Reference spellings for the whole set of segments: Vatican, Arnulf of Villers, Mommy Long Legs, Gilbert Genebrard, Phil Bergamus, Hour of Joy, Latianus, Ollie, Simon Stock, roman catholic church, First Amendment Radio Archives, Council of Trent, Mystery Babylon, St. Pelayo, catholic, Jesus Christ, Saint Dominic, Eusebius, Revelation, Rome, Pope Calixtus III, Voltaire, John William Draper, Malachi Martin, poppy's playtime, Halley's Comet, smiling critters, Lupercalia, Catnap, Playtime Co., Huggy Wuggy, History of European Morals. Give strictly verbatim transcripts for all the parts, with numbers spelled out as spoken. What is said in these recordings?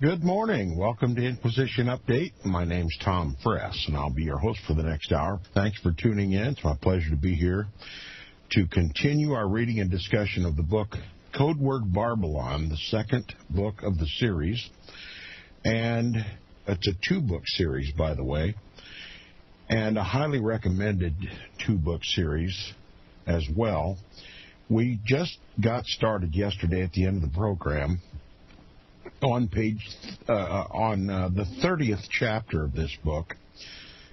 Good morning. Welcome to Inquisition Update. My name's Tom Friess, and I'll be your host for the next hour. Thanks for tuning in. It's my pleasure to be here to continue our reading and discussion of the book Code Word Barbêlôn, the second book of the series. And it's a two-book series, by the way, and a highly recommended two-book series as well. We just got started yesterday at the end of the program on page uh, on uh, the thirtieth chapter of this book.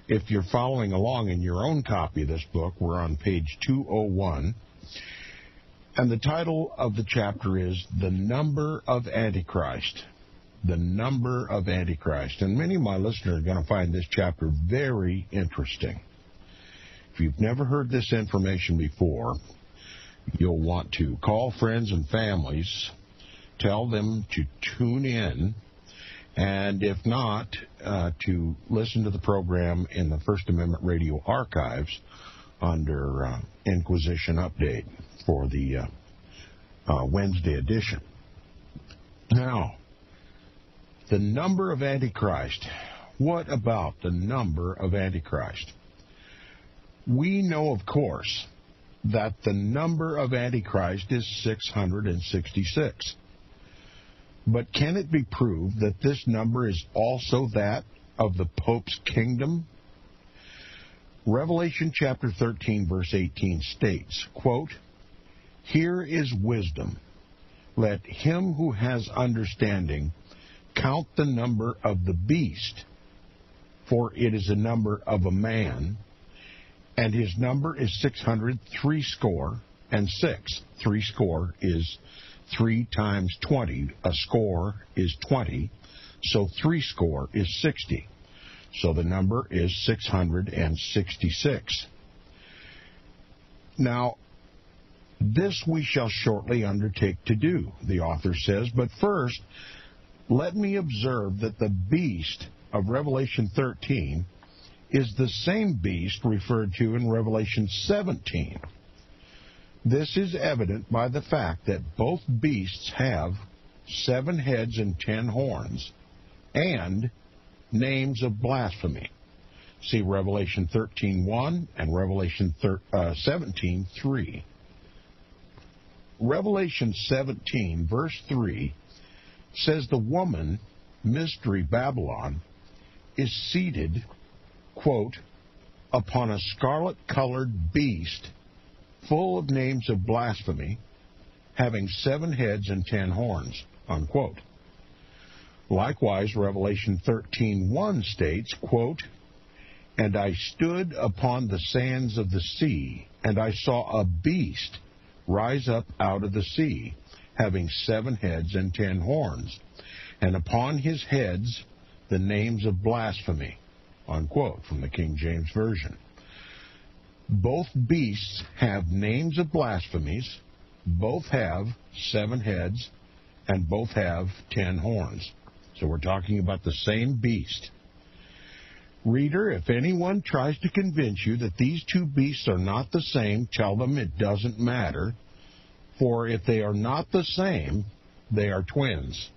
If you're following along in your own copy of this book, we're on page two oh one. And the title of the chapter is The Number of Antichrist. The Number of Antichrist. And many of my listeners are going to find this chapter very interesting. If you've never heard this information before, you'll want to call friends and families, tell them to tune in, and if not, uh, to listen to the program in the First Amendment Radio Archives under uh, Inquisition Update for the uh, uh, Wednesday edition. Now, the number of Antichrist. What about the number of Antichrist? We know, of course, that the number of Antichrist is six hundred sixty-six. But can it be proved that this number is also that of the Pope's kingdom? Revelation chapter thirteen, verse eighteen states, quote, "Here is wisdom. Let him who has understanding count the number of the beast, for it is a number of a man, and his number is six hundred three score and six. Three score is three times twenty, a score is twenty, so three score is sixty. So the number is six hundred sixty-six. Now, this we shall shortly undertake to do, the author says, but first, let me observe that the beast of Revelation thirteen is the same beast referred to in Revelation seventeen. This is evident by the fact that both beasts have seven heads and ten horns, and names of blasphemy. See Revelation thirteen one and Revelation seventeen three. Revelation seventeen, verse three, says the woman, Mystery Babylon, is seated, quote, upon a scarlet-colored beast full of names of blasphemy, having seven heads and ten horns, unquote. Likewise, Revelation thirteen one states, quote, "And I stood upon the sands of the sea, and I saw a beast rise up out of the sea, having seven heads and ten horns, and upon his heads the names of blasphemy," unquote, from the King James Version. Both beasts have names of blasphemies, both have seven heads, and both have ten horns. So we're talking about the same beast. Reader, if anyone tries to convince you that these two beasts are not the same, tell them it doesn't matter, for if they are not the same, they are twins.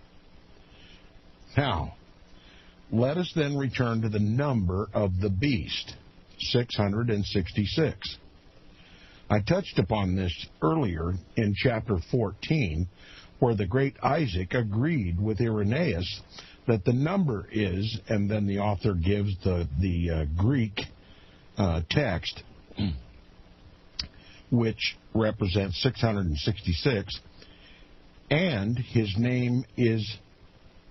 Now, let us then return to the number of the beast, six hundred sixty-six. I touched upon this earlier in chapter fourteen, where the great Isaac agreed with Irenaeus that the number is, and then the author gives the, the uh, Greek uh, text, which represents six hundred sixty-six, and his name is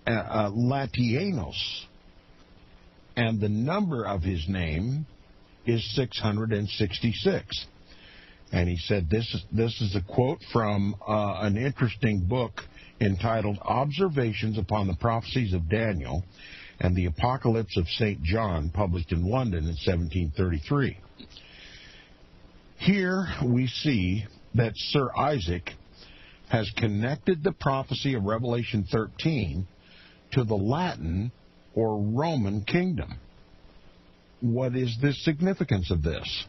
uh, uh, Latianos, and the number of his name is six hundred sixty-six. And he said, this is, this is a quote from uh, an interesting book entitled Observations Upon the Prophecies of Daniel and the Apocalypse of Saint John, published in London in seventeen thirty-three. Here we see that Sir Isaac has connected the prophecy of Revelation thirteen to the Latin or Roman kingdom. What is the significance of this?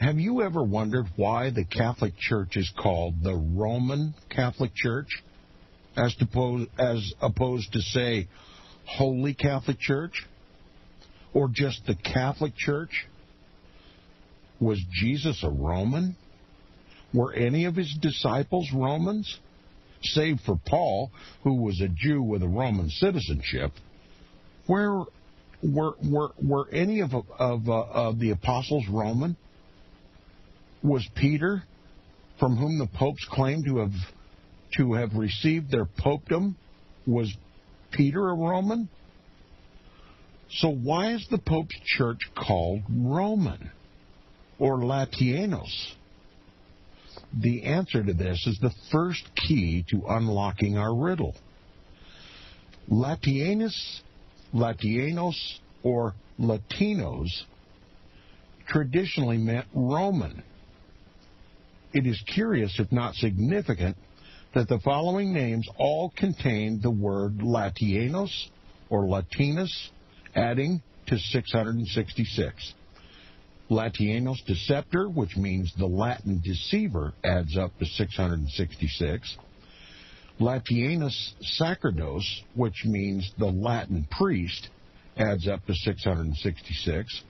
Have you ever wondered why the Catholic Church is called the Roman Catholic Church? as, to pose, as opposed to, say, Holy Catholic Church or just the Catholic Church? Was Jesus a Roman? Were any of his disciples Romans? Save for Paul, who was a Jew with a Roman citizenship, where were were were any of of, uh, of the apostles Roman? Was Peter, from whom the popes claim to have to have received their popedom, was Peter a Roman? So why is the Pope's church called Roman or Latianos? The answer to this is the first key to unlocking our riddle. Latianus, Latianos, or Latinos traditionally meant Roman. It is curious, if not significant, that the following names all contain the word Latianos or Latinus, adding to six hundred sixty-six. Latianos Deceptor, which means the Latin deceiver, adds up to six hundred sixty-six. Latianus Sacerdos, which means the Latin priest, adds up to six hundred sixty-six.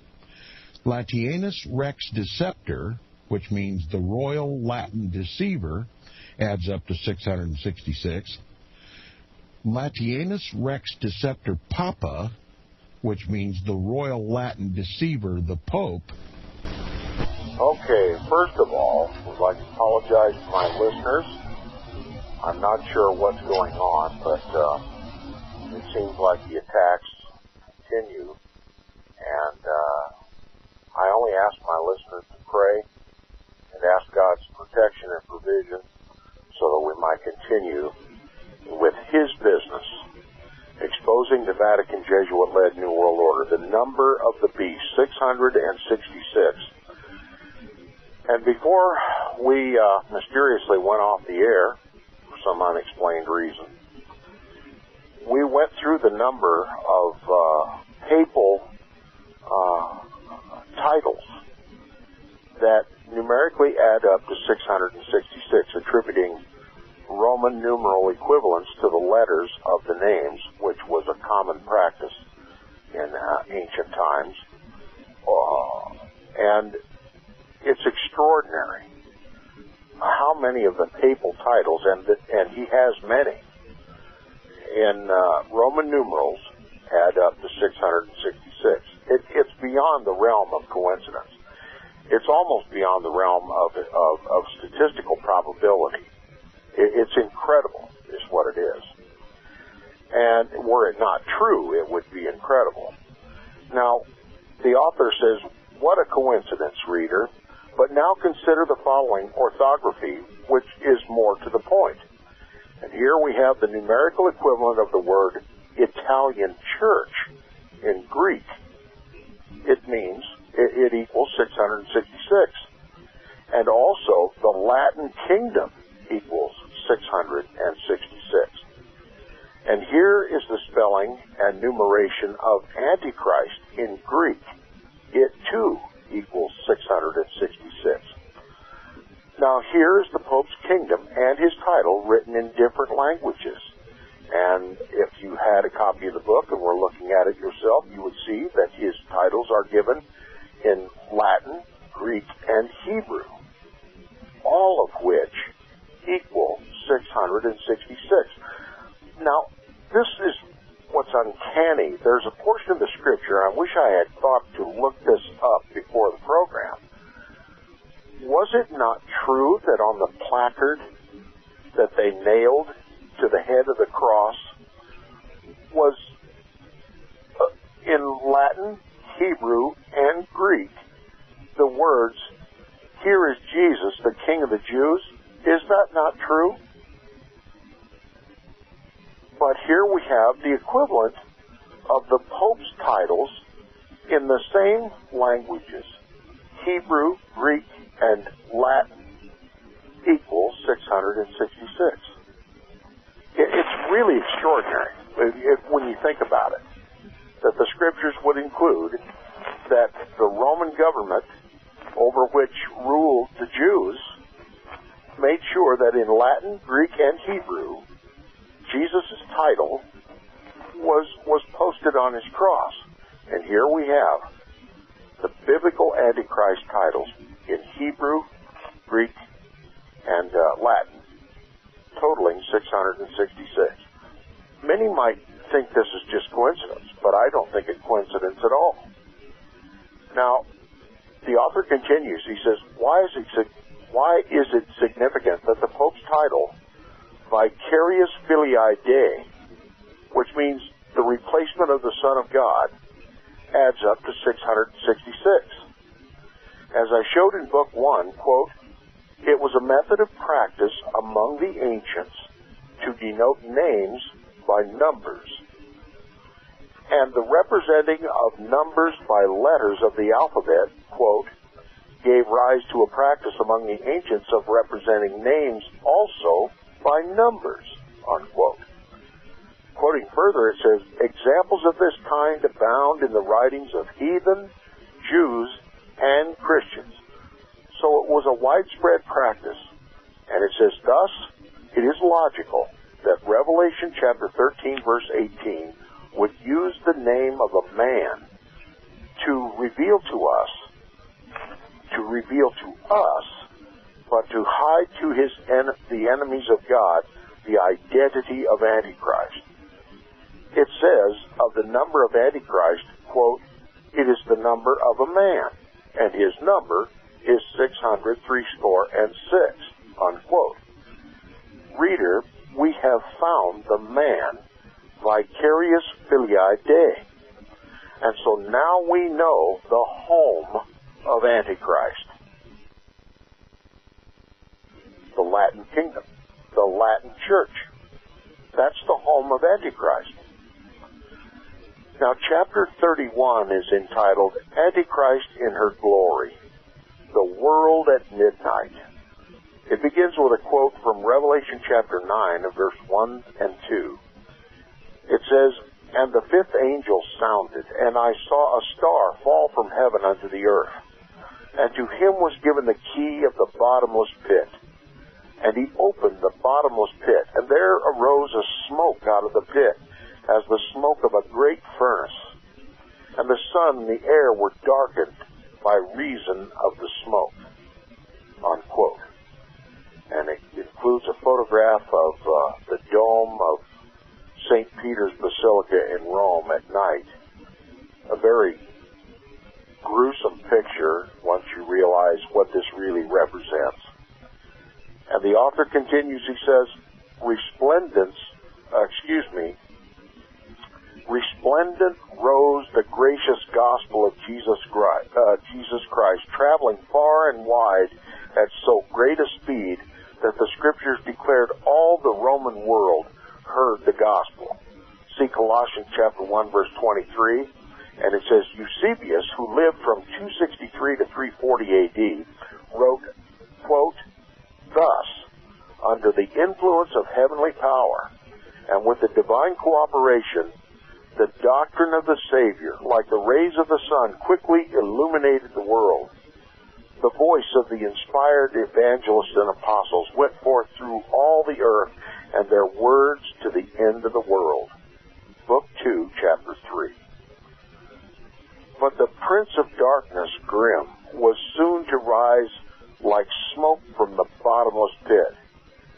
Latianus Rex Deceptor, which means the royal Latin deceiver, adds up to six hundred sixty-six. Latianus Rex Deceptor Papa, which means the royal Latin deceiver, the Pope. Okay, first of all, I'd like to apologize to my listeners. I'm not sure what's going on, but uh, it seems like the attacks continue. And uh, I only ask my listeners to pray and ask God's protection and provision so that we might continue with His business. Exposing the Vatican Jesuit-led New World Order, the number of the beast, six hundred sixty-six. And before we uh, mysteriously went off the air, for some unexplained reason, we went through the number of uh, papal uh, titles that numerically add up to six hundred sixty-six, attributing Roman numeral equivalents to the letters of the names, which was a common practice in uh, ancient times. Uh, and it's extraordinary how many of the papal titles, and the, and he has many, in uh, Roman numerals add up to six hundred sixty-six. It, it's beyond the realm of coincidence. It's almost beyond the realm of, of, of statistical probability. It's incredible, is what it is. And were it not true, it would be incredible. Now, the author says, what a coincidence, reader, but now consider the following orthography, which is more to the point. And here we have the numerical equivalent of the word Italian church in Greek. It means it, it equals six hundred sixty-six. And also the Latin kingdom equals six hundred sixty-six. And here is the spelling and numeration of Antichrist in Greek. It too equals six hundred sixty-six. Now here is the Pope's kingdom and his title written in different languages. And if you had a copy of the book and were looking at it yourself, you would see that his titles are given in Latin, Greek, and Hebrew, all of which equal six hundred sixty-six. Now, this is what's uncanny. There's a portion of the scripture, I wish I had thought to look this up before the program. Was it not true that on the placard that they nailed to the head of the cross was uh, in Latin, Hebrew, and Greek the words, "Here is Jesus, the King of the Jews"? Is that not true? But here we have the equivalent of the Pope's titles in the same languages, Hebrew, Greek, and Latin, equals six hundred sixty-six. It's really extraordinary if, if, when you think about it, that the scriptures would include that the Roman government over which ruled the Jews made sure that in Latin, Greek, and Hebrew, Jesus' title was was posted on his cross. And here we have the biblical Antichrist titles in Hebrew, Greek, and uh, Latin, totaling six hundred sixty-six. Many might think this is just coincidence, but I don't think it's coincidence at all. Now, the author continues. He says, why is it, why is it significant that the Pope's title, Vicarius Filii Dei, which means the replacement of the Son of God, adds up to six hundred sixty-six. As I showed in Book one, quote, it was a method of practice among the ancients to denote names by numbers, and the representing of numbers by letters of the alphabet, quote, gave rise to a practice among the ancients of representing names also by numbers, unquote. Quoting further, it says, examples of this kind abound in the writings of heathen, Jews, and Christians. So it was a widespread practice, and it says, thus, it is logical that Revelation chapter thirteen, verse eighteen, would use the name of a man to reveal to us, to reveal to us, but to hide to his en- the enemies of God the identity of Antichrist. It says of the number of Antichrist, quote, it is the number of a man, and his number is six hundred threescore and six, unquote. Reader, we have found the man, Vicarius Filii Dei. And so now we know the home of Antichrist. The Latin kingdom, the Latin church. That's the home of Antichrist. Now, chapter thirty-one is entitled Antichrist in Her Glory, the World at Midnight. It begins with a quote from Revelation chapter nine, verse one and two. It says, and the fifth angel sounded, and I saw a star fall from heaven unto the earth. And to him was given the key of the bottomless pit. And he opened the bottomless pit, and there arose a smoke out of the pit, as the smoke of a great furnace. And the sun and the air were darkened by reason of the smoke. Unquote. And it includes a photograph of uh, the dome of Saint Peter's Basilica in Rome at night. A very gruesome picture once you realize what this really represents. And the author continues, he says, resplendence, uh, excuse me, resplendent rose the gracious gospel of Jesus Christ, uh, Jesus Christ, traveling far and wide at so great a speed that the scriptures declared all the Roman world heard the gospel. See Colossians chapter one, verse twenty-three, and it says, Eusebius, who lived from two sixty-three to three forty A D, wrote, quote, thus, under the influence of heavenly power, and with the divine cooperation, the doctrine of the Savior, like the rays of the sun, quickly illuminated the world. The voice of the inspired evangelists and apostles went forth through all the earth, and their words to the end of the world. Book two, chapter three. But the prince of darkness, grim, was soon to rise like smoke from the bottomless pit,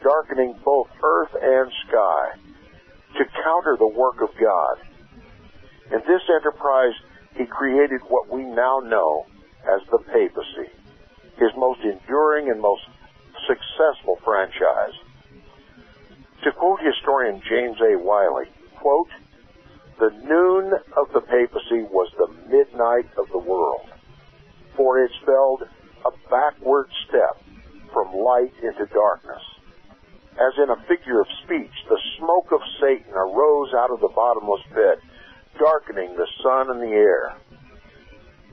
darkening both earth and sky, to counter the work of God. In this enterprise, he created what we now know as the papacy, his most enduring and most successful franchise. To quote historian James A. Wylie, quote, the noon of the papacy was the midnight of the world, for it spelled a backward step from light into darkness. As in a figure of speech, the smoke of Satan arose out of the bottomless pit, darkening the sun and the air.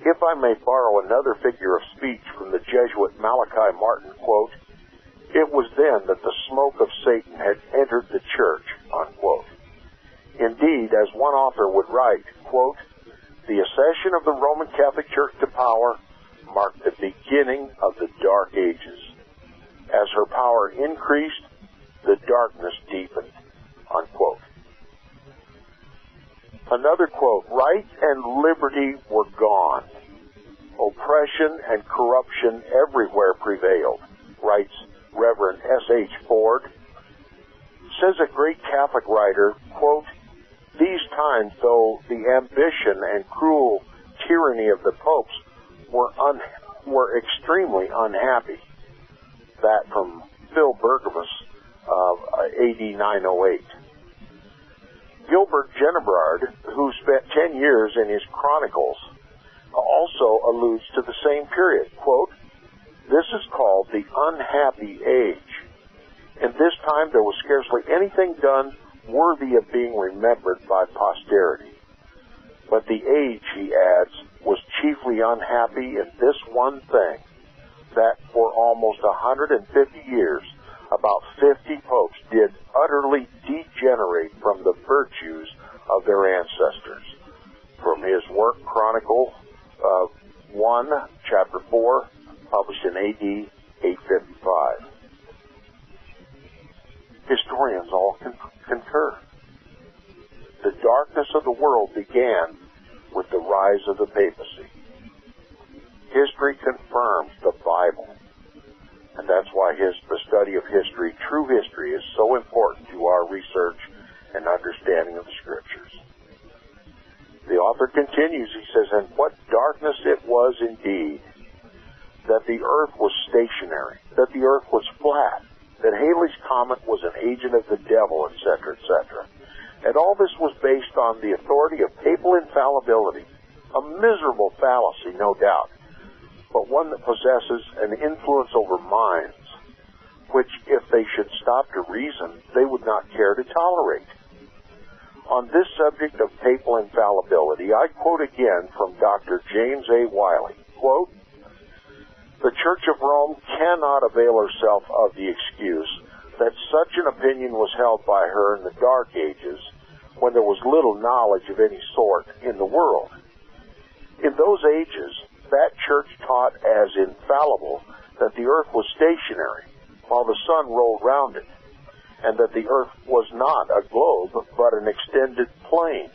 If I may borrow another figure of speech from the Jesuit Malachi Martin, quote, it was then that the smoke of Satan had entered the church, unquote. Indeed, as one author would write, quote, the accession of the Roman Catholic Church to power marked the beginning of the Dark Ages. As her power increased, the darkness deepened, unquote. Another quote, rights and liberty were gone. Oppression and corruption everywhere prevailed, writes Reverend S H Ford. Says a great Catholic writer, quote, these times, though, the ambition and cruel tyranny of the popes were un- were extremely unhappy. That from Phil Bergamus of A D nine oh eight. Gilbert Genebrard, who spent ten years in his chronicles, also alludes to the same period. Quote, this is called the unhappy age. In this time there was scarcely anything done worthy of being remembered by posterity. But the age, he adds, was chiefly unhappy in this one thing, that for almost one hundred fifty years, about fifty popes did utterly degenerate from the virtues of their ancestors. From his work, Chronicle uh, one, Chapter four, published in A D eight fifty-five. Historians all con- concur. The darkness of the world began with the rise of the papacy. History confirms the Bible. And that's why his, the study of history, true history, is so important to our research and understanding of the Scriptures. The author continues, he says, and what darkness it was indeed, that the earth was stationary, that the earth was flat, that Halley's Comet was an agent of the devil, et cetera, et cetera. And all this was based on the authority of papal infallibility, a miserable fallacy, no doubt, but one that possesses an influence over minds, which, if they should stop to reason, they would not care to tolerate. On this subject of papal infallibility, I quote again from Doctor James A. Wylie, quote, the Church of Rome cannot avail herself of the excuse that such an opinion was held by her in the Dark Ages, when there was little knowledge of any sort in the world. In those ages, that church taught as infallible that the earth was stationary while the sun rolled round it, and that the earth was not a globe but an extended plane.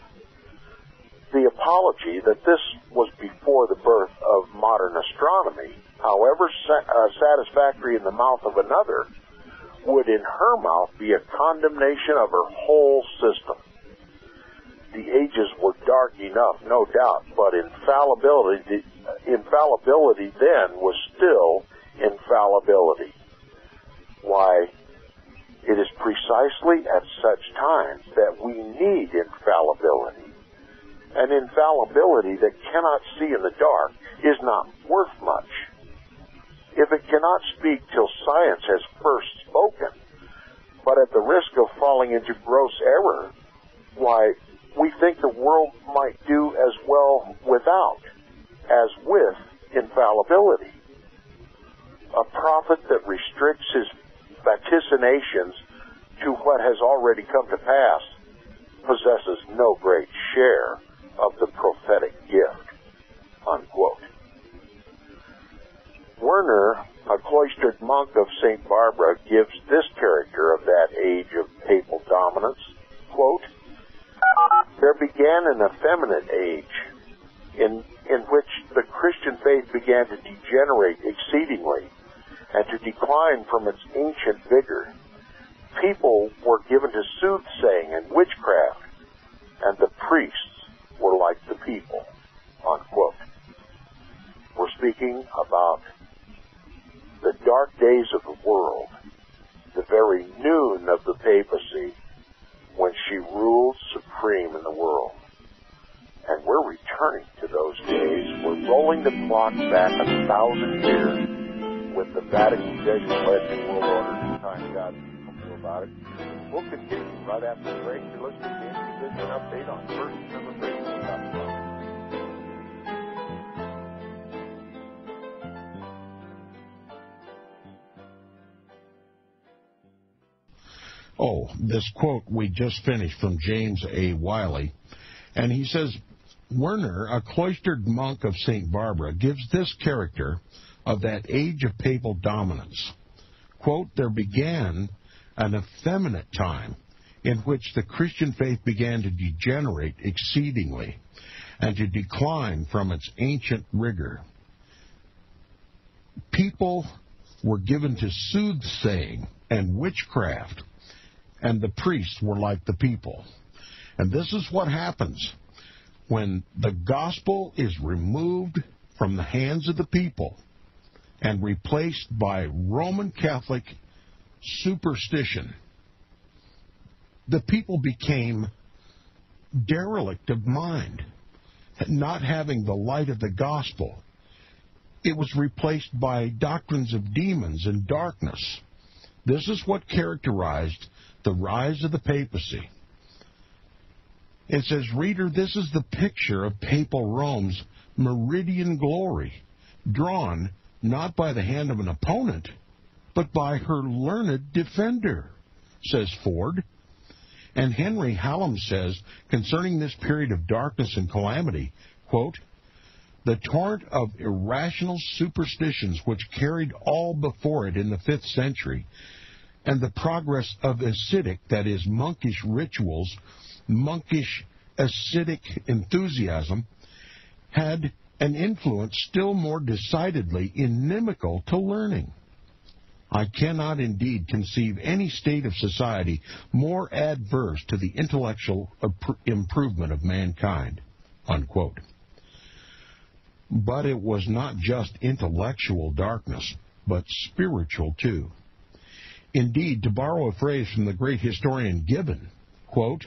The apology that this was before the birth of modern astronomy, however satisfactory in the mouth of another, would in her mouth be a condemnation of her whole system. The ages were dark enough, no doubt, but infallibility, infallibility then was still infallibility. Why, it is precisely at such times that we need infallibility. An infallibility that cannot see in the dark is not worth much. If it cannot speak till science has first spoken, but at the risk of falling into gross error, why, we think the world might do as well without as with infallibility. A prophet that restricts his vaticinations to what has already come to pass possesses no great share of the prophetic gift, unquote. Werner, a cloistered monk of Saint Barbara, gives this character of that age of papal dominance, quote, there began an effeminate age in in which the Christian faith began to degenerate exceedingly and to decline from its ancient vigor. People were given to soothsaying and witchcraft, and the priests were like the people, unquote. We're speaking about the dark days of the world, the very noon of the papacy, when she ruled supreme in the world. And we're returning to those days. We're rolling the clock back a thousand years with the Vatican Jesuit-led New World Order. Time God knew about it. We'll continue right after the break. You're listening to Inquisition Update on First Memorandum dot com. Oh, this quote we just finished from James A. Wylie, and he says, Werner, a cloistered monk of Saint Barbara, gives this character of that age of papal dominance. Quote, there began an effeminate time in which the Christian faith began to degenerate exceedingly and to decline from its ancient rigor. People were given to soothsaying and witchcraft, and the priests were like the people. And this is what happens when the gospel is removed from the hands of the people and replaced by Roman Catholic superstition. The people became derelict of mind, not having the light of the gospel. It was replaced by doctrines of demons and darkness. This is what characterized the rise of the papacy. It says, reader, this is the picture of papal Rome's meridian glory, drawn not by the hand of an opponent, but by her learned defender, says Ford. And Henry Hallam says, concerning this period of darkness and calamity, quote, the torrent of irrational superstitions which carried all before it in the fifth century, and the progress of ascetic, that is, monkish rituals, monkish ascetic enthusiasm, had an influence still more decidedly inimical to learning. I cannot indeed conceive any state of society more adverse to the intellectual improvement of mankind, unquote. But it was not just intellectual darkness, but spiritual too. Indeed, to borrow a phrase from the great historian Gibbon, quote,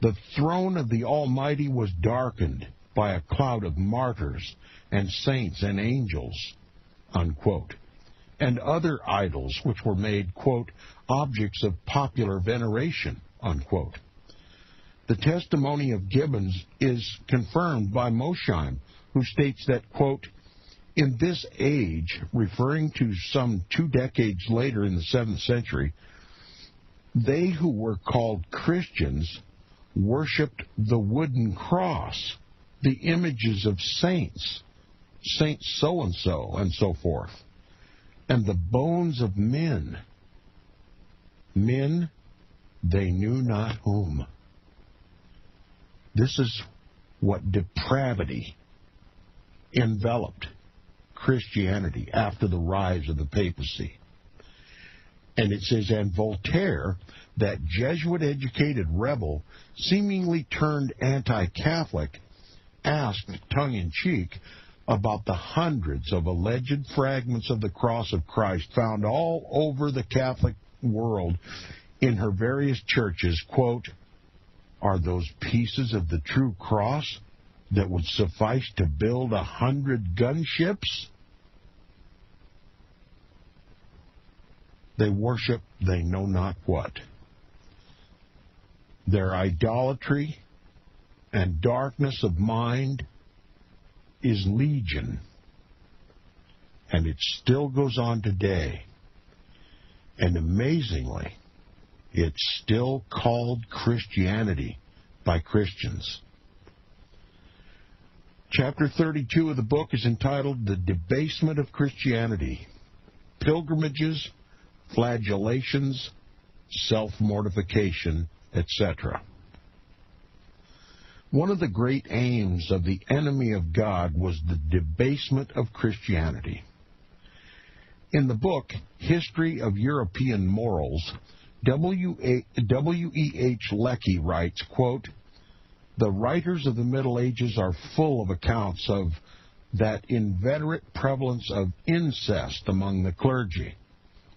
the throne of the Almighty was darkened by a cloud of martyrs and saints and angels, unquote, and other idols which were made, quote, objects of popular veneration, unquote. The testimony of Gibbon is confirmed by Mosheim, who states that, quote, in this age, referring to some two decades later in the seventh century, they who were called Christians worshipped the wooden cross, the images of saints, Saint so-and-so, and so forth, and the bones of men, men they knew not whom. This is what depravity enveloped Christianity after the rise of the papacy. And it says, and Voltaire, that Jesuit-educated rebel, seemingly turned anti-Catholic, asked tongue-in-cheek about the hundreds of alleged fragments of the cross of Christ found all over the Catholic world in her various churches, quote, are those pieces of the true cross that would suffice to build a hundred gunships? They worship they know not what. Their idolatry and darkness of mind is legion, and it still goes on today. And amazingly, it's still called Christianity by Christians. Chapter thirty-two of the book is entitled The Debasement of Christianity, Pilgrimages, Flagellations, Self-Mortification, et cetera. One of the great aims of the enemy of God was the debasement of Christianity. In the book, History of European Morals, W E H Lecky writes, quote, the writers of the Middle Ages are full of accounts of that inveterate prevalence of incest among the clergy,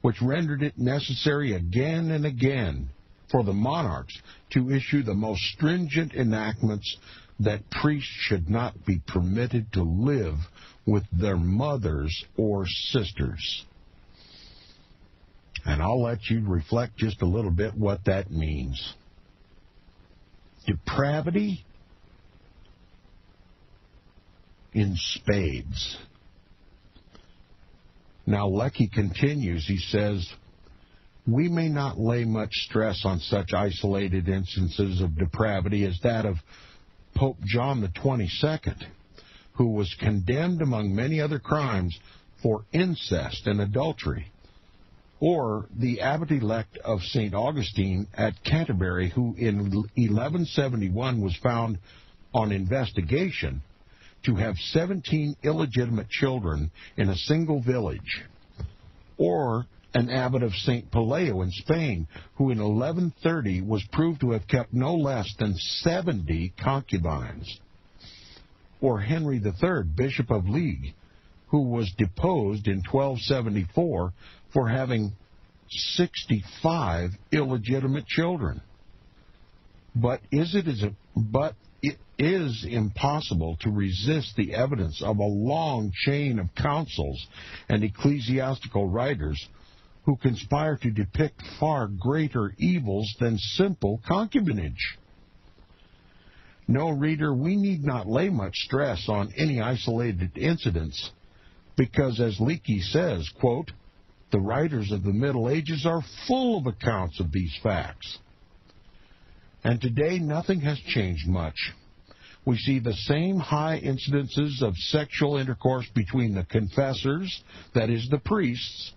which rendered it necessary again and again for the monarchs to issue the most stringent enactments that priests should not be permitted to live with their mothers or sisters. And I'll let you reflect just a little bit what that means. Depravity in spades. Now, Lecky continues, he says, we may not lay much stress on such isolated instances of depravity as that of Pope John the twenty-second, who was condemned among many other crimes for incest and adultery, or the abbot-elect of Saint Augustine at Canterbury, who in eleven seventy-one was found on investigation to have seventeen illegitimate children in a single village, or an abbot of Saint Pelayo in Spain, who in eleven thirty was proved to have kept no less than seventy concubines, or Henry the Third, Bishop of Liege, who was deposed in twelve seventy-four for having sixty-five illegitimate children. But is it is but it is impossible to resist the evidence of a long chain of councils and ecclesiastical writers who conspire to depict far greater evils than simple concubinage. No, reader, we need not lay much stress on any isolated incidents, because as Lecky says, quote, the writers of the Middle Ages are full of accounts of these facts. And today nothing has changed much. We see the same high incidences of sexual intercourse between the confessors, that is the priests,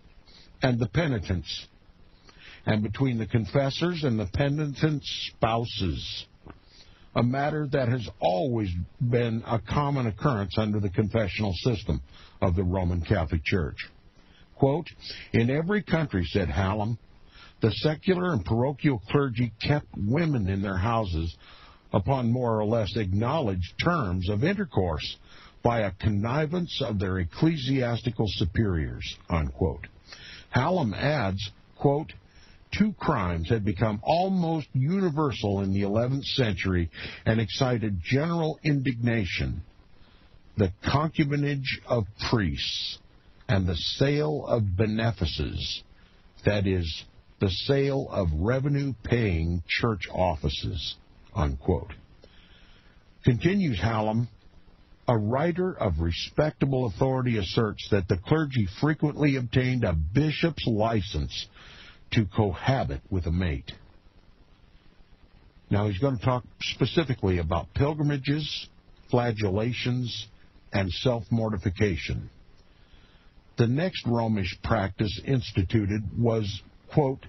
and the penitents, and between the confessors and the penitents' spouses, a matter that has always been a common occurrence under the confessional system of the Roman Catholic Church. Quote, in every country, said Hallam, the secular and parochial clergy kept women in their houses upon more or less acknowledged terms of intercourse by a connivance of their ecclesiastical superiors, unquote. Hallam adds, quote, two crimes had become almost universal in the eleventh century and excited general indignation, the concubinage of priests and the sale of benefices, that is, the sale of revenue-paying church offices, unquote. Continues Hallam, a writer of respectable authority asserts that the clergy frequently obtained a bishop's license to cohabit with a mate. Now he's going to talk specifically about pilgrimages, flagellations, and self-mortification. The next Romish practice instituted was, quote,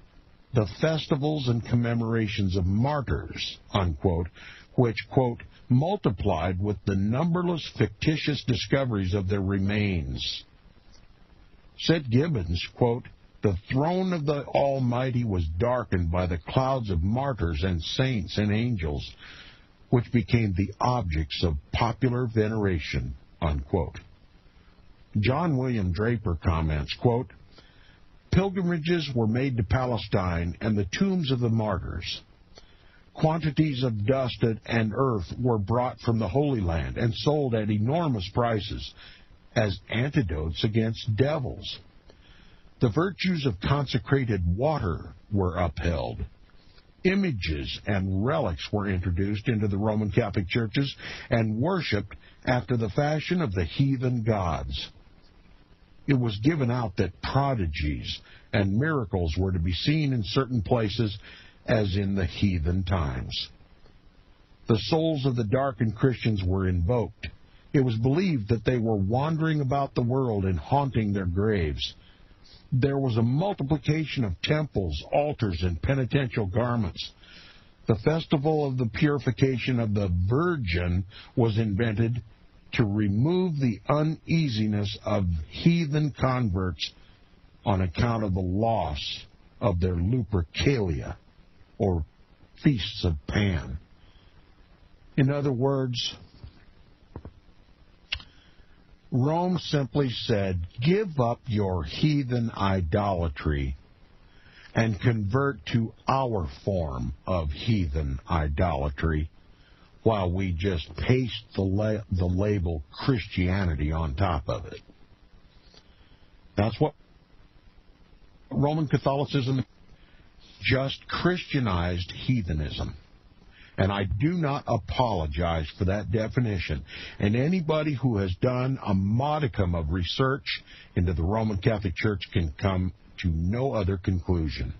the festivals and commemorations of martyrs, unquote, which, quote, multiplied with the numberless fictitious discoveries of their remains. Said Gibbons, quote, the throne of the Almighty was darkened by the clouds of martyrs and saints and angels, which became the objects of popular veneration, unquote. John William Draper comments, quote, pilgrimages were made to Palestine and the tombs of the martyrs. Quantities of dust and earth were brought from the Holy Land and sold at enormous prices as antidotes against devils. The virtues of consecrated water were upheld. Images and relics were introduced into the Roman Catholic churches and worshipped after the fashion of the heathen gods. It was given out that prodigies and miracles were to be seen in certain places as in the heathen times. The souls of the darkened Christians were invoked. It was believed that they were wandering about the world and haunting their graves. There was a multiplication of temples, altars, and penitential garments. The festival of the purification of the Virgin was invented to remove the uneasiness of heathen converts on account of the loss of their Lupercalia, or feasts of Pan. In other words, Rome simply said, give up your heathen idolatry and convert to our form of heathen idolatry, while we just paste the, la the label Christianity on top of it. That's what Roman Catholicism just Christianized heathenism. And I do not apologize for that definition. And anybody who has done a modicum of research into the Roman Catholic Church can come to no other conclusion.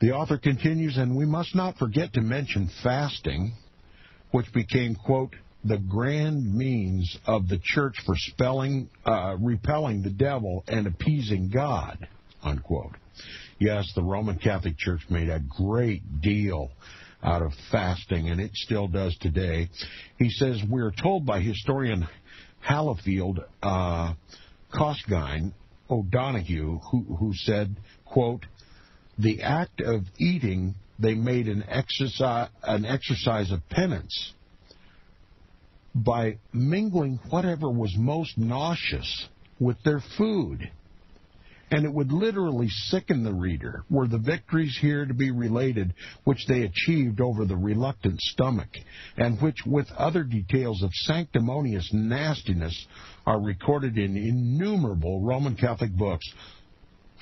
The author continues, and we must not forget to mention fasting, which became, quote, the grand means of the church for spelling, uh, repelling the devil and appeasing God, unquote. Yes, the Roman Catholic Church made a great deal out of fasting, and it still does today. He says, we're told by historian Hallafield uh, Cosgine O'Donoghue, who, who said, quote, the act of eating, they made an exercise, an exercise of penance by mingling whatever was most nauseous with their food. And it would literally sicken the reader, were the victories here to be related, which they achieved over the reluctant stomach, and which, with other details of sanctimonious nastiness, are recorded in innumerable Roman Catholic books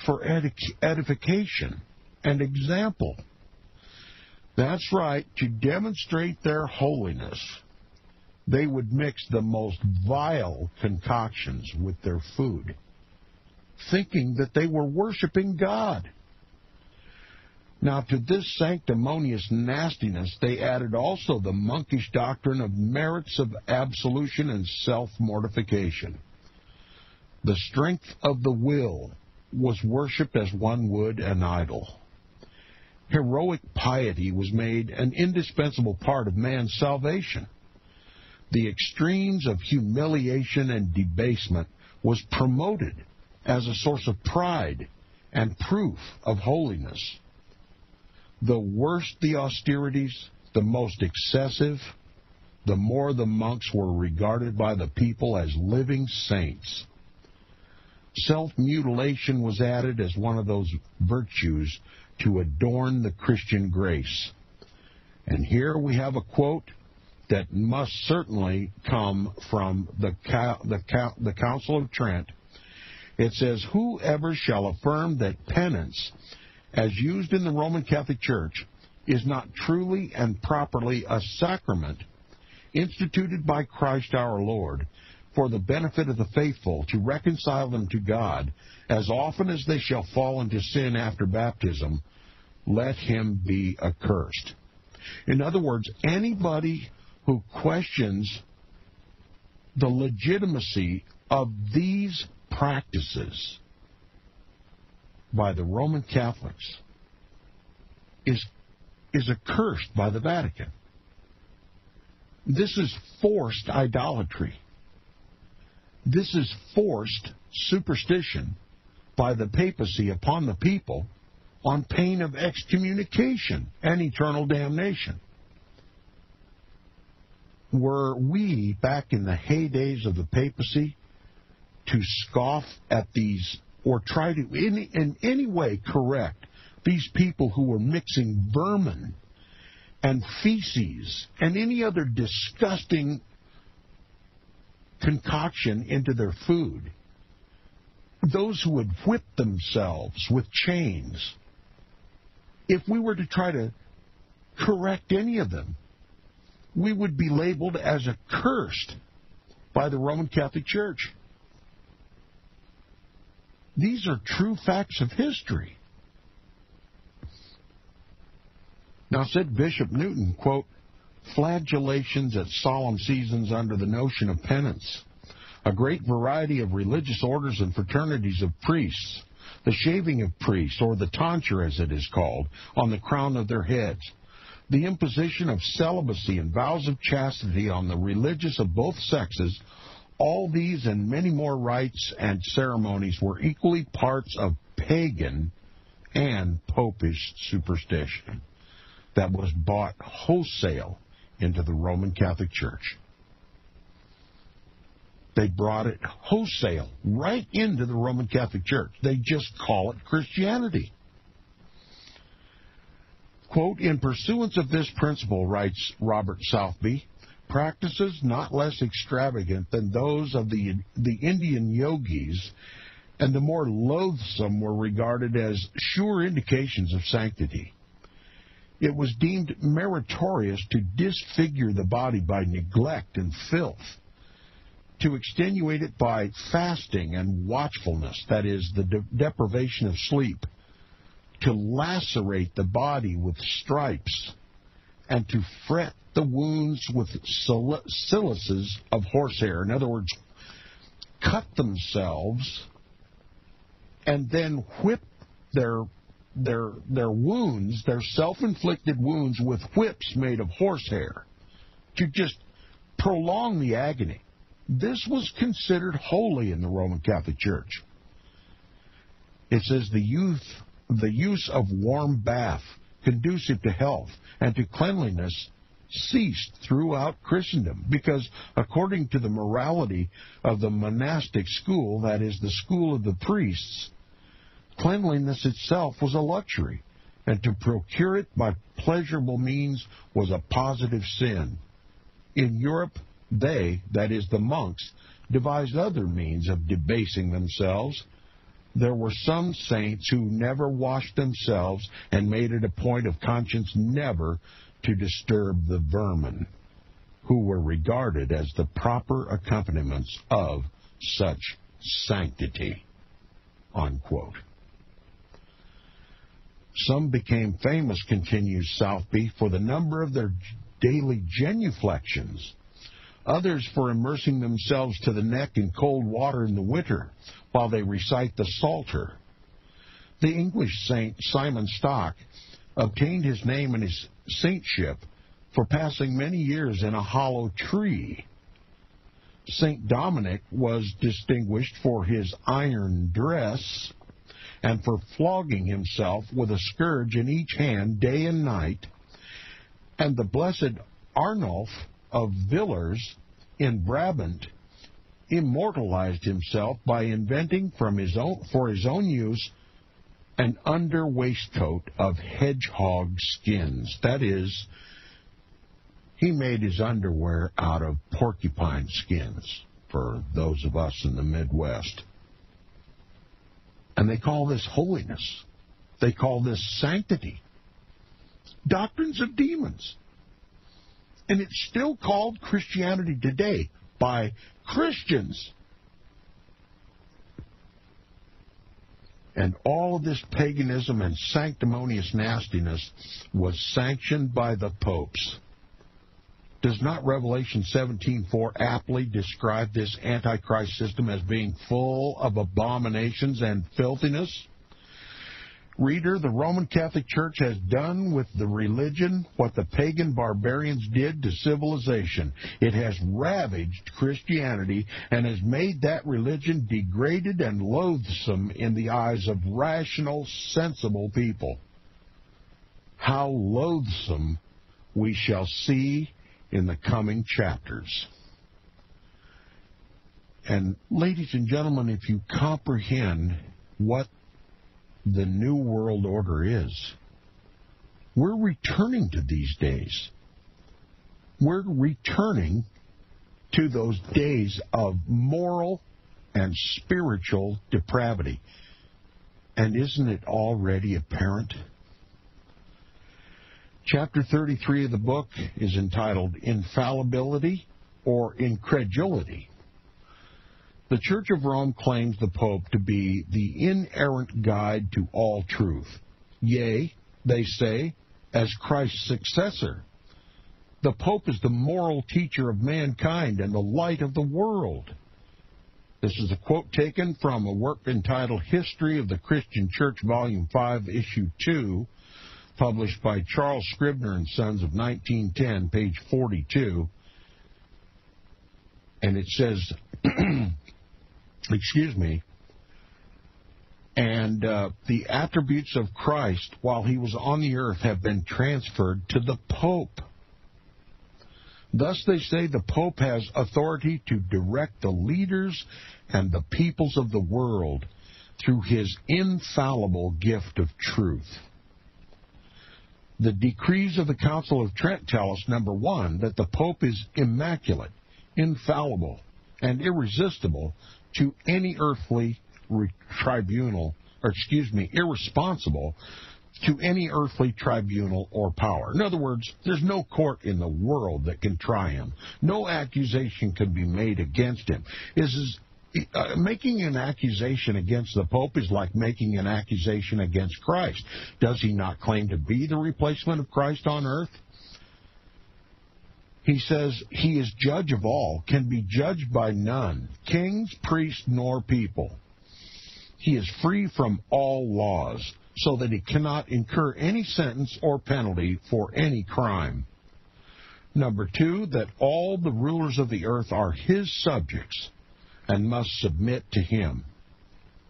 for edification and example. That's right, to demonstrate their holiness, they would mix the most vile concoctions with their food, thinking that they were worshiping God. Now, to this sanctimonious nastiness, they added also the monkish doctrine of merits of absolution and self-mortification. The strength of the will was worshipped as one would an idol. Heroic piety was made an indispensable part of man's salvation. The extremes of humiliation and debasement was promoted as a source of pride and proof of holiness. The worse the austerities, the most excessive, the more the monks were regarded by the people as living saints. Self-mutilation was added as one of those virtues to adorn the Christian grace. And here we have a quote that must certainly come from the, the, the Council of Trent. It says, whoever shall affirm that penance, as used in the Roman Catholic Church, is not truly and properly a sacrament instituted by Christ our Lord for the benefit of the faithful to reconcile them to God, as often as they shall fall into sin after baptism, let him be accursed. In other words, anybody who questions the legitimacy of these practices by the Roman Catholics is, is accursed by the Vatican. This is forced idolatry. This is forced superstition by the papacy upon the people on pain of excommunication and eternal damnation. Were we, back in the heydays of the papacy, to scoff at these or try to in, in any way correct these people who were mixing vermin and feces and any other disgusting concoction into their food, those who would whip themselves with chains, if we were to try to correct any of them, we would be labeled as accursed by the Roman Catholic Church. These are true facts of history. Now, said Bishop Newton, quote, flagellations at solemn seasons under the notion of penance, a great variety of religious orders and fraternities of priests, the shaving of priests, or the tonsure as it is called, on the crown of their heads, the imposition of celibacy and vows of chastity on the religious of both sexes, all these and many more rites and ceremonies were equally parts of pagan and popish superstition that was bought wholesale into the Roman Catholic Church. They brought it wholesale right into the Roman Catholic Church. They just call it Christianity. Quote, in pursuance of this principle, writes Robert Southey, practices not less extravagant than those of the, the Indian yogis, and the more loathsome were regarded as sure indications of sanctity. It was deemed meritorious to disfigure the body by neglect and filth, to extenuate it by fasting and watchfulness, that is, the de- deprivation of sleep, to lacerate the body with stripes, and to fret the wounds with silices of horsehair. In other words, cut themselves and then whip their their their wounds, their self-inflicted wounds, with whips made of horsehair to just prolong the agony. This was considered holy in the Roman Catholic Church. It says the youth, the use of warm bath, conducive to health and to cleanliness, ceased throughout Christendom, because according to the morality of the monastic school, that is, the school of the priests, cleanliness itself was a luxury, and to procure it by pleasurable means was a positive sin. In Europe, they, that is, the monks, devised other means of debasing themselves. There were some saints who never washed themselves and made it a point of conscience never to disturb the vermin, who were regarded as the proper accompaniments of such sanctity, unquote. Some became famous, continues Southby, for the number of their daily genuflections, others for immersing themselves to the neck in cold water in the winter while they recite the Psalter. The English saint Simon Stock obtained his name and his saintship for passing many years in a hollow tree. Saint Dominic was distinguished for his iron dress and for flogging himself with a scourge in each hand day and night, and the blessed Arnulf of Villers in Brabant immortalized himself by inventing from his own, for his own use, an under waistcoat of hedgehog skins. That is, he made his underwear out of porcupine skins, for those of us in the Midwest. And they call this holiness. They call this sanctity. Doctrines of demons. And it's still called Christianity today by Christians. And all of this paganism and sanctimonious nastiness was sanctioned by the popes. Does not Revelation seventeen four aptly describe this Antichrist system as being full of abominations and filthiness? Reader, the Roman Catholic Church has done with the religion what the pagan barbarians did to civilization. It has ravaged Christianity and has made that religion degraded and loathsome in the eyes of rational, sensible people. How loathsome we shall see in the coming chapters. And ladies and gentlemen, if you comprehend what the New World Order is, we're returning to these days. We're returning to those days of moral and spiritual depravity. And isn't it already apparent? Chapter thirty-three of the book is entitled Infallibility or Incredulity. The Church of Rome claims the Pope to be the inerrant guide to all truth. Yea, they say, as Christ's successor, the Pope is the moral teacher of mankind and the light of the world. This is a quote taken from a work entitled History of the Christian Church, Volume five, Issue two, published by Charles Scribner and Sons of nineteen ten, page forty-two. And it says... Excuse me, and uh, the attributes of Christ while he was on the earth have been transferred to the Pope. Thus they say the Pope has authority to direct the leaders and the peoples of the world through his infallible gift of truth. The decrees of the Council of Trent tell us, number one, that the Pope is immaculate, infallible, and irresistible to any earthly tribunal, or excuse me, irresponsible to any earthly tribunal or power. In other words, there's no court in the world that can try him. No accusation can be made against him. Is, is, uh, making an accusation against the Pope is like making an accusation against Christ. Does he not claim to be the replacement of Christ on earth? He says, he is judge of all, can be judged by none, kings, priests, nor people. He is free from all laws, so that he cannot incur any sentence or penalty for any crime. Number two, that all the rulers of the earth are his subjects and must submit to him.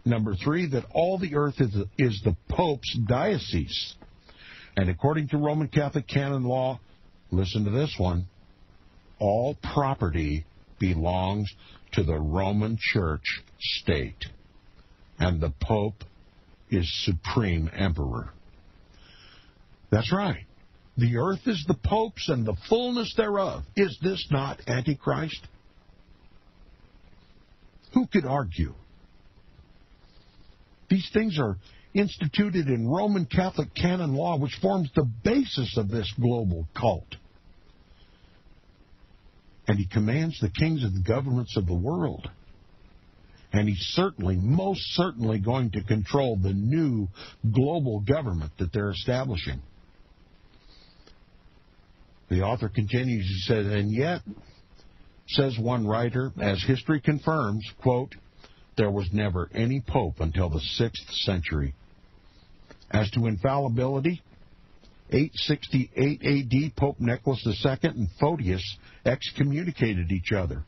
Number three, that all the earth is, is the Pope's diocese. And according to Roman Catholic canon law, listen to this one, all property belongs to the Roman Church state, and the Pope is supreme emperor. That's right. The earth is the Pope's and the fullness thereof. Is this not Antichrist? Who could argue? These things are instituted in Roman Catholic canon law, which forms the basis of this global cult. And he commands the kings and governments of the world. And he's certainly, most certainly, going to control the new global government that they're establishing. The author continues, he says, and yet, says one writer, as history confirms, quote, there was never any pope until the sixth century. As to infallibility, eight sixty-eight A D, Pope Nicholas the Second and Photius excommunicated each other.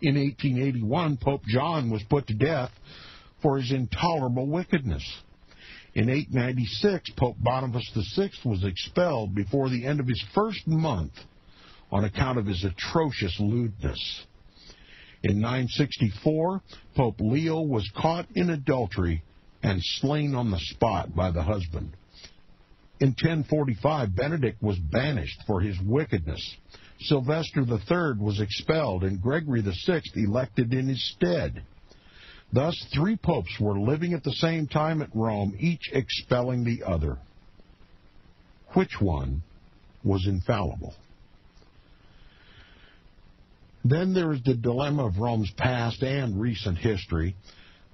In eighteen eighty-one, Pope John was put to death for his intolerable wickedness. In eight ninety-six, Pope Boniface the Sixth was expelled before the end of his first month on account of his atrocious lewdness. In nine sixty-four, Pope Leo was caught in adultery and slain on the spot by the husband. In ten forty-five, Benedict was banished for his wickedness. Sylvester the Third was expelled, and Gregory the Sixth elected in his stead. Thus, three popes were living at the same time at Rome, each expelling the other. Which one was infallible? Then there is the dilemma of Rome's past and recent history.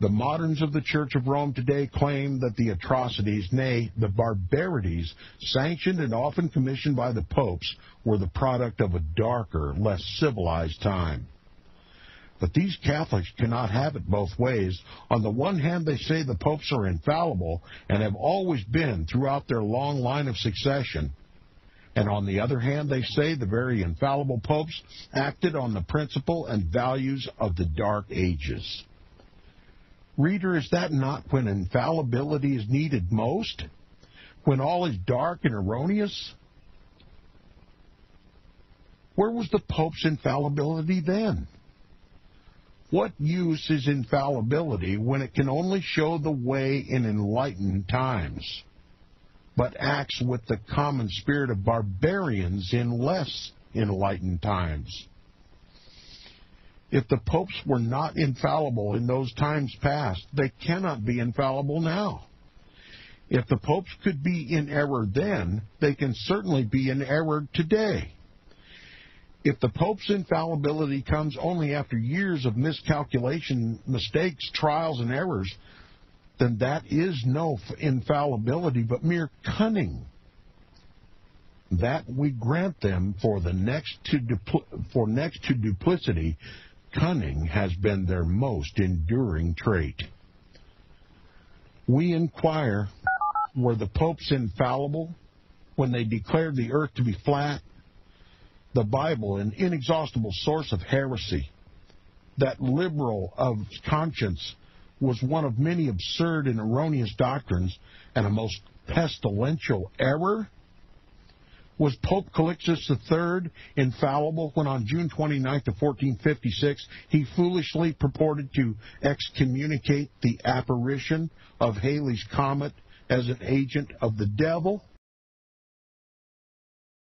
The moderns of the Church of Rome today claim that the atrocities, nay, the barbarities, sanctioned and often commissioned by the popes were the product of a darker, less civilized time. But these Catholics cannot have it both ways. On the one hand, they say the popes are infallible and have always been throughout their long line of succession. And on the other hand, they say the very infallible popes acted on the principle and values of the Dark Ages. Reader, is that not when infallibility is needed most? When all is dark and erroneous? Where was the Pope's infallibility then? What use is infallibility when it can only show the way in enlightened times, but acts with the common spirit of barbarians in less enlightened times? If the popes were not infallible in those times past, they cannot be infallible now. If the popes could be in error then, they can certainly be in error today. If the pope's infallibility comes only after years of miscalculation, mistakes, trials, and errors, then that is no infallibility but mere cunning. That we grant them for the next to dupl for next to duplicity, cunning has been their most enduring trait. We inquire, were the popes infallible when they declared the earth to be flat? The Bible, an inexhaustible source of heresy, that liberal of conscience, was one of many absurd and erroneous doctrines and a most pestilential error? Was Pope Calixtus the Third infallible when on June twenty-ninth of fourteen fifty-six he foolishly purported to excommunicate the apparition of Halley's Comet as an agent of the devil?